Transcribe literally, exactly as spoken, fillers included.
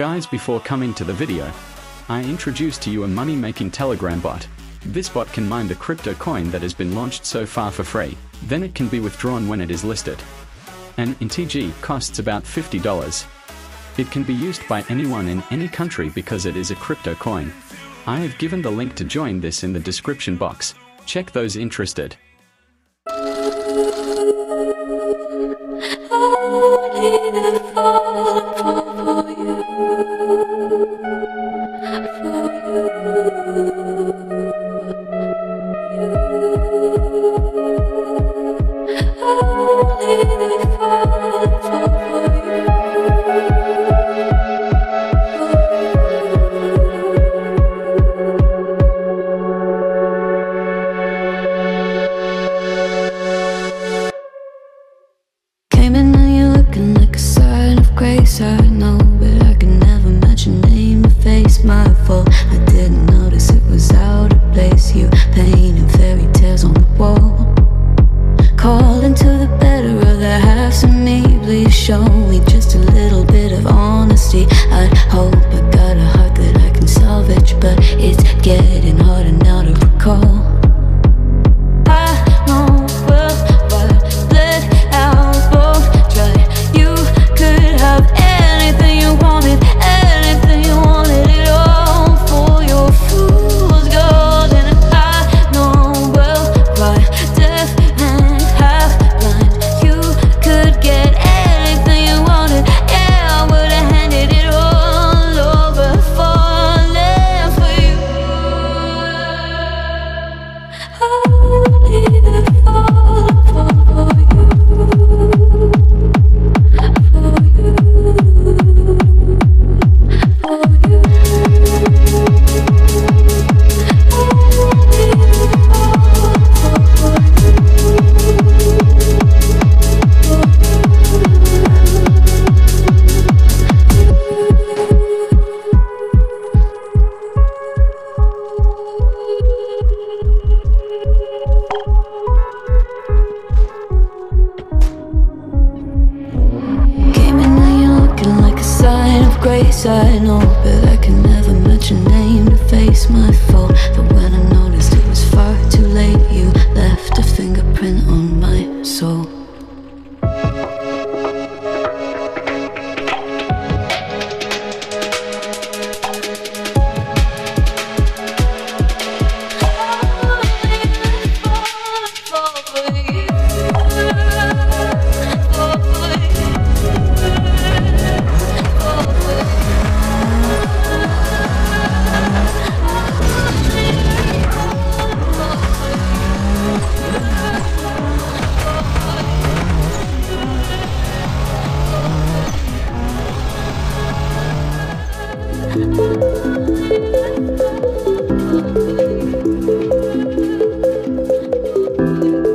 Guys, before coming to the video, I introduced to you a money-making Telegram bot. This bot can mine the crypto coin that has been launched so far for free, then it can be withdrawn when it is listed. An N T G costs about fifty dollars. It can be used by anyone in any country because it is a crypto coin. I have given the link to join this in the description box. Check those interested. I know, but I can never match your name or face. My fault, I didn't notice it was out of place. You painting fairy tales on the wall, calling to the better of the halves of me. Please show me just a little bit of honesty. I hope I got a heart that I can salvage, but it's getting harder now to recall. Grace, I know, but I can never match your name to face. My fault, but when I noticed it was far too late, you left a fingerprint on my soul. Thank you.